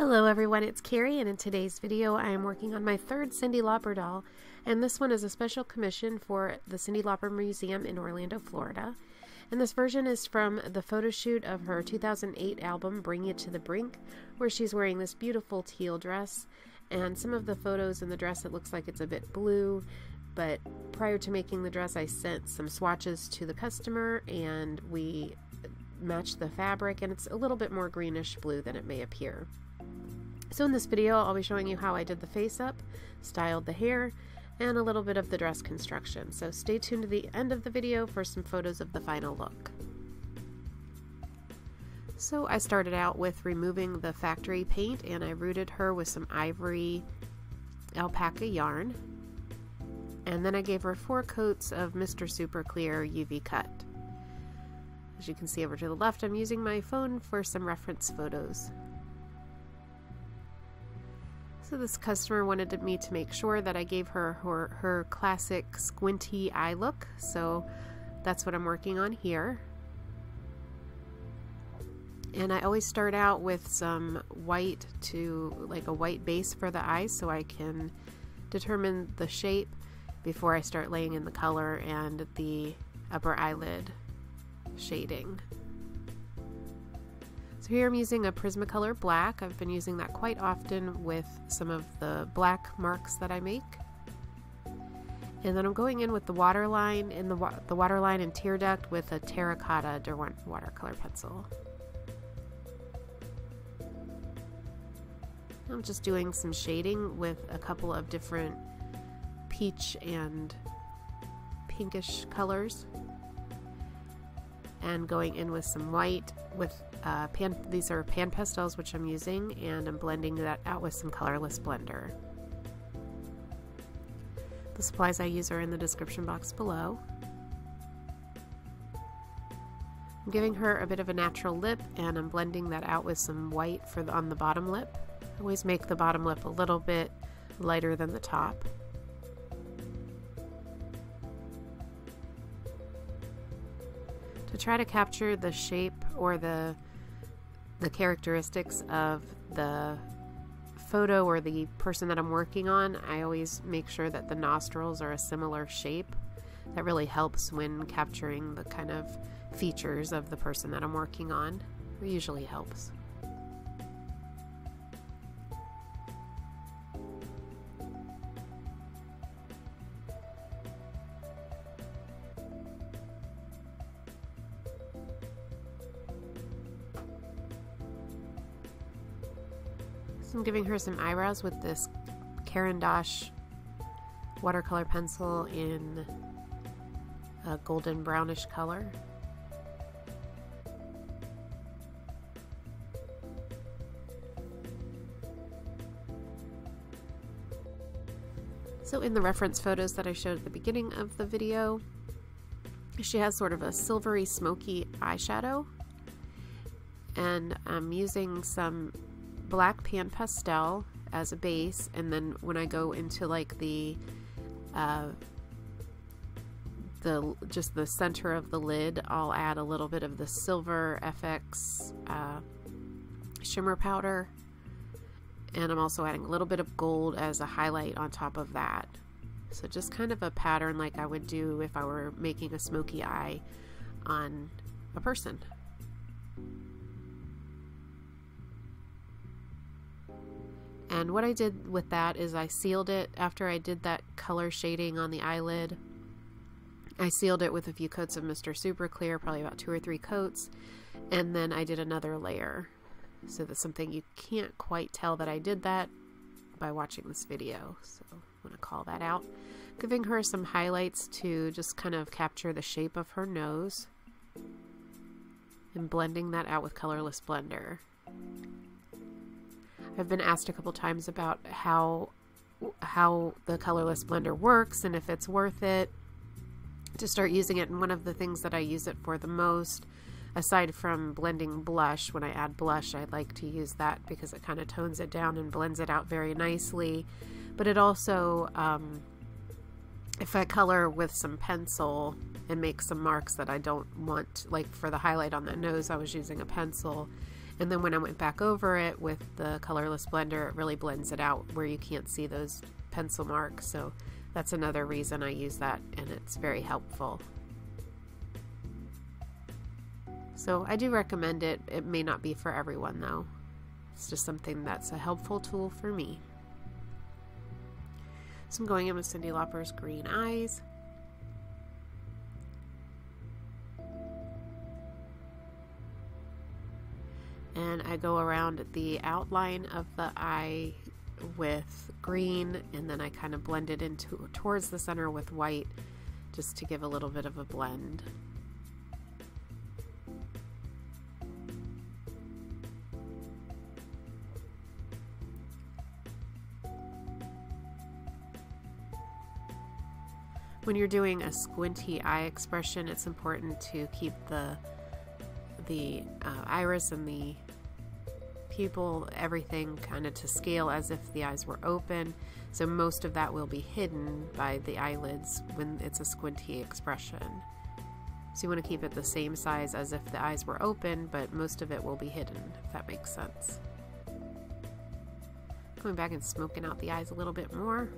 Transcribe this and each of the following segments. Hello everyone, it's Carrie, and in today's video I am working on my third Cyndi Lauper doll, and this one is a special commission for the Cyndi Lauper Museum in Orlando, Florida. And this version is from the photo shoot of her 2008 album, Bring Ya To The Brink, where she's wearing this beautiful teal dress, and some of the photos in the dress it looks like it's a bit blue, but prior to making the dress I sent some swatches to the customer and we matched the fabric, and it's a little bit more greenish blue than it may appear. So in this video, I'll be showing you how I did the face up, styled the hair, and a little bit of the dress construction. So stay tuned to the end of the video for some photos of the final look. So I started out with removing the factory paint, and I rooted her with some ivory alpaca yarn. And then I gave her 4 coats of Mr. Super Clear UV Cut. As you can see over to the left, I'm using my phone for some reference photos. So this customer wanted me to make sure that I gave her her classic squinty eye look, so that's what I'm working on here. And I always start out with some white, to like a white base for the eyes, so I can determine the shape before I start laying in the color and the upper eyelid shading. So here I'm using a Prismacolor black. I've been using that quite often with some of the black marks that I make. And then I'm going in with the waterline in the waterline and tear duct with a terracotta Derwent watercolor pencil. I'm just doing some shading with a couple of different peach and pinkish colors, and going in with some white with these are Panpastels, which I'm using, and I'm blending that out with some colorless blender. The supplies I use are in the description box below. I'm giving her a bit of a natural lip, and I'm blending that out with some white for on the bottom lip. I always make the bottom lip a little bit lighter than the top. To try to capture the shape or the characteristics of the photo or the person that I'm working on, I always make sure that the nostrils are a similar shape. That really helps when capturing the kind of features of the person that I'm working on. It usually helps. I'm giving her some eyebrows with this Caran d'Ache watercolor pencil in a golden brownish color. So in the reference photos that I showed at the beginning of the video, she has sort of a silvery smoky eyeshadow, and I'm using some black Panpastel as a base, and then when I go into like just the center of the lid, I'll add a little bit of the silver FX shimmer powder, and I'm also adding a little bit of gold as a highlight on top of that. So just kind of a pattern like I would do if I were making a smoky eye on a person. And what I did with that is I sealed it. After I did that color shading on the eyelid, I sealed it with a few coats of Mr. Super Clear, probably about 2 or 3 coats, and then I did another layer. So that's something you can't quite tell that I did that by watching this video, so I'm going to call that out. Giving her some highlights to just kind of capture the shape of her nose, and blending that out with colorless blender. I've been asked a couple times about how the colorless blender works and if it's worth it to start using it, and one of the things that I use it for the most, aside from blending blush, when I add blush I like to use that because it kind of tones it down and blends it out very nicely, but it also, if I color with some pencil and make some marks that I don't want, like for the highlight on the nose I was using a pencil, And then when I went back over it with the colorless blender, it really blends it out where you can't see those pencil marks. So that's another reason I use that, and it's very helpful. So I do recommend it. It may not be for everyone though. It's just something that's a helpful tool for me. So I'm going in with Cyndi Lauper's Green Eyes. And I go around the outline of the eye with green, and then I kind of blend it into towards the center with white, just to give a little bit of a blend. When you're doing a squinty eye expression, it's important to keep the iris and the pupil, everything kind of to scale as if the eyes were open. So most of that will be hidden by the eyelids when it's a squinty expression. So you want to keep it the same size as if the eyes were open, but most of it will be hidden, if that makes sense. Going back and smoking out the eyes a little bit more.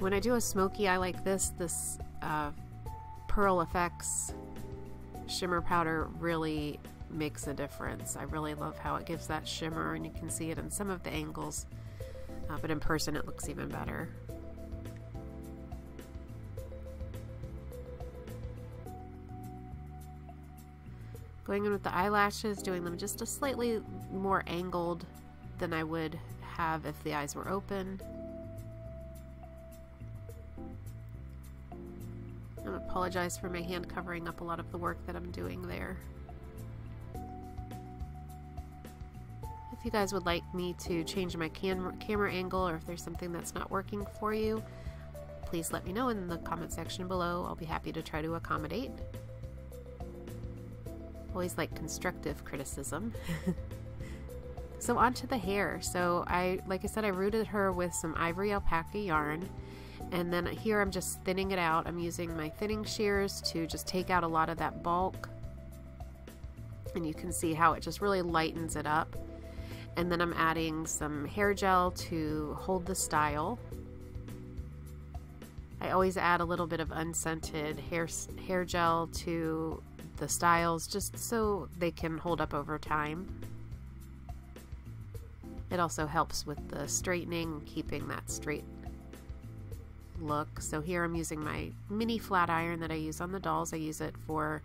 When I do a smoky eye like this, Pearl FX shimmer powder really makes a difference. I really love how it gives that shimmer, and you can see it in some of the angles, but in person it looks even better. Going in with the eyelashes, doing them just a slightly more angled than I would have if the eyes were open. I apologize for my hand covering up a lot of the work that I'm doing there. If you guys would like me to change my camera angle, or if there's something that's not working for you, please let me know in the comment section below. I'll be happy to try to accommodate. Always like constructive criticism. So onto the hair. So like I said, I rooted her with some ivory alpaca yarn. And then here I'm just thinning it out. I'm using my thinning shears to just take out a lot of that bulk. And you can see how it just really lightens it up. And then I'm adding some hair gel to hold the style. I always add a little bit of unscented hair gel to the styles just so they can hold up over time. It also helps with the straightening, keeping that straight look. So here I'm using my mini flat iron that I use on the dolls. I use it for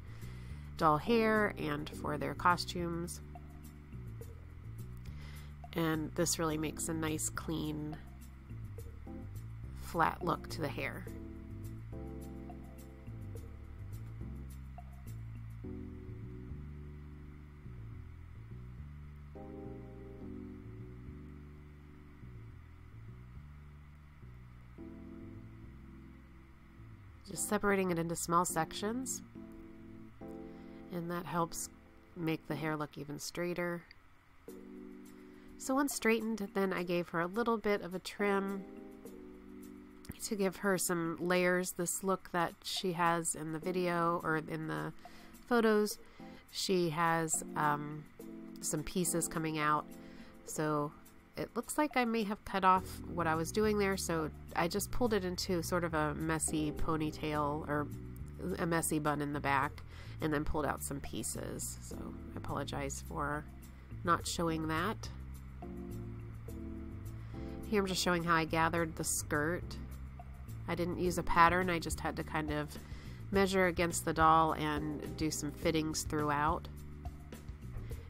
doll hair and for their costumes. And this really makes a nice clean flat look to the hair. Just separating it into small sections, and that helps make the hair look even straighter. So once straightened, then I gave her a little bit of a trim to give her some layers. This look that she has in the video or in the photos, she has some pieces coming out. So it looks like I may have cut off what I was doing there, so I just pulled it into sort of a messy ponytail or a messy bun in the back, and then pulled out some pieces. So I apologize for not showing that. Here I'm just showing how I gathered the skirt. I didn't use a pattern, I just had to kind of measure against the doll and do some fittings throughout.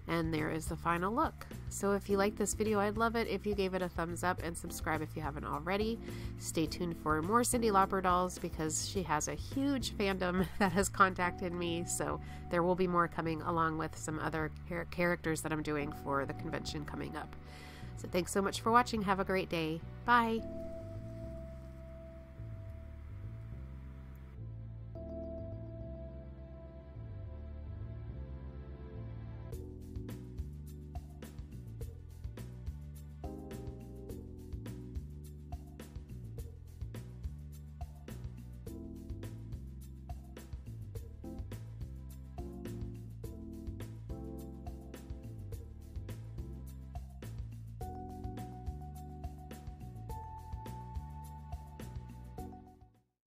And there is the final look. So if you like this video, I'd love it if you gave it a thumbs up, and subscribe if you haven't already. Stay tuned for more Cyndi Lauper dolls, because she has a huge fandom that has contacted me. So there will be more coming, along with some other characters that I'm doing for the convention coming up. So thanks so much for watching. Have a great day. Bye.